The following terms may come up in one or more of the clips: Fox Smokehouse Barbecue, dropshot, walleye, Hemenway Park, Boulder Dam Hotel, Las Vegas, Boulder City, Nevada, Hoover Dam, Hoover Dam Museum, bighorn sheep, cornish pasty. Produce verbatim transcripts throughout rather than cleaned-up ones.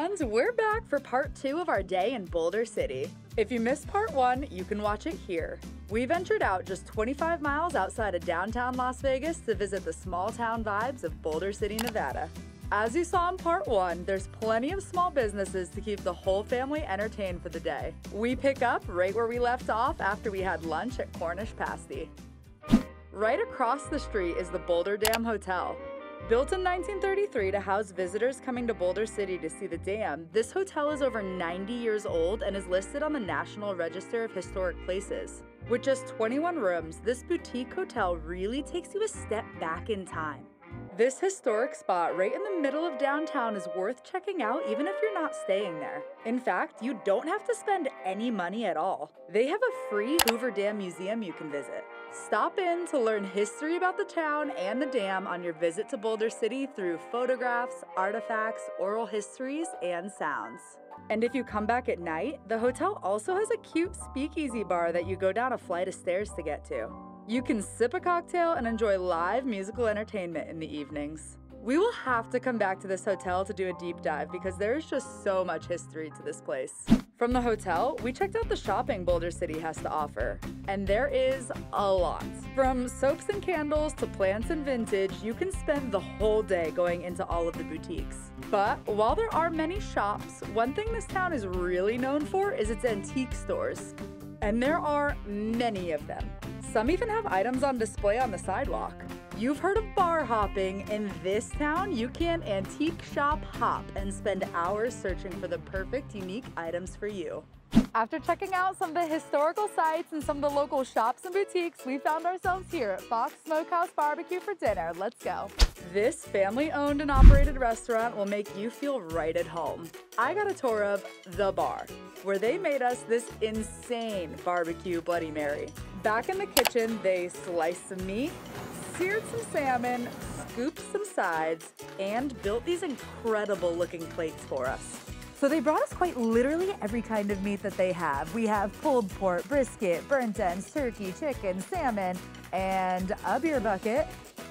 friends, we're back for part two of our day in Boulder City. If you missed part one, you can watch it here. We ventured out just twenty-five miles outside of downtown Las Vegas to visit the small town vibes of Boulder City, Nevada. As you saw in part one, there's plenty of small businesses to keep the whole family entertained for the day. We pick up right where we left off after we had lunch at Cornish Pasty. Right across the street is the Boulder Dam Hotel. Built in nineteen thirty-three to house visitors coming to Boulder City to see the dam, this hotel is over ninety years old and is listed on the National Register of Historic Places. With just twenty-one rooms, this boutique hotel really takes you a step back in time. This historic spot right in the middle of downtown is worth checking out even if you're not staying there. In fact, you don't have to spend any money at all. They have a free Hoover Dam Museum you can visit. Stop in to learn history about the town and the dam on your visit to Boulder City through photographs, artifacts, oral histories, and sounds. And if you come back at night, the hotel also has a cute speakeasy bar that you go down a flight of stairs to get to. You can sip a cocktail and enjoy live musical entertainment in the evenings. We will have to come back to this hotel to do a deep dive because there is just so much history to this place. From the hotel, we checked out the shopping Boulder City has to offer, and there is a lot. From soaps and candles to plants and vintage, you can spend the whole day going into all of the boutiques. But while there are many shops, one thing this town is really known for is its antique stores. And there are many of them. Some even have items on display on the sidewalk. You've heard of bar hopping. In this town, you can antique shop hop and spend hours searching for the perfect unique items for you. After checking out some of the historical sites and some of the local shops and boutiques, we found ourselves here at Fox Smokehouse Barbecue for dinner. Let's go. This family-owned and operated restaurant will make you feel right at home. I got a tour of The Bar, where they made us this insane barbecue Bloody Mary. Back in the kitchen, they sliced some meat, seared some salmon, scooped some sides, and built these incredible looking plates for us. So they brought us quite literally every kind of meat that they have. We have pulled pork, brisket, burnt ends, turkey, chicken, salmon, and a beer bucket,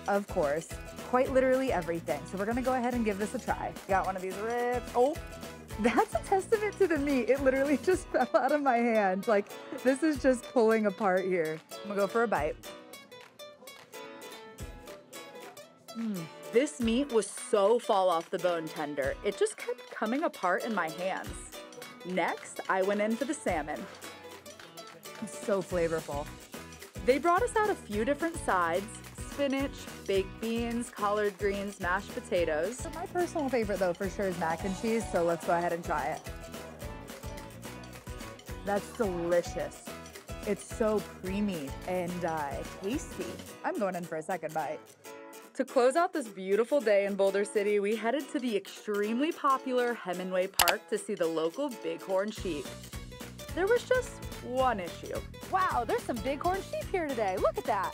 of course. Quite literally everything. So we're gonna go ahead and give this a try. Got one of these ribs. Oh, that's a testament to the meat. It literally just fell out of my hand. Like, this is just pulling apart here. I'm gonna go for a bite. Mm. This meat was so fall off the bone tender, it just kept coming apart in my hands. Next, I went in for the salmon. It's so flavorful. They brought us out a few different sides: spinach, baked beans, collard greens, mashed potatoes. So my personal favorite though for sure is mac and cheese, so let's go ahead and try it. That's delicious. It's so creamy and uh, tasty. I'm going in for a second bite. To close out this beautiful day in Boulder City, we headed to the extremely popular Hemenway Park to see the local bighorn sheep. There was just one issue. Wow, there's some bighorn sheep here today. Look at that.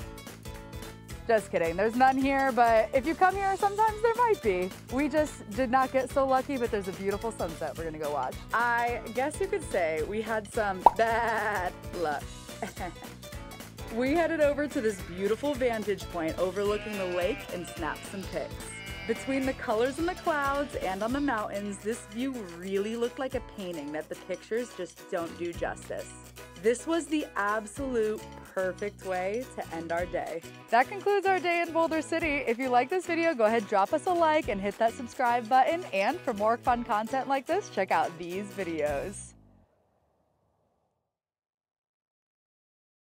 Just kidding, there's none here, but if you come here, sometimes there might be. We just did not get so lucky, but there's a beautiful sunset we're gonna go watch. I guess you could say we had some bad luck. We headed over to this beautiful vantage point overlooking the lake and snapped some pics. Between the colors in the clouds and on the mountains, this view really looked like a painting that the pictures just don't do justice. This was the absolute perfect way to end our day. That concludes our day in Boulder City. If you like this video, go ahead, drop us a like and hit that subscribe button. And for more fun content like this, check out these videos.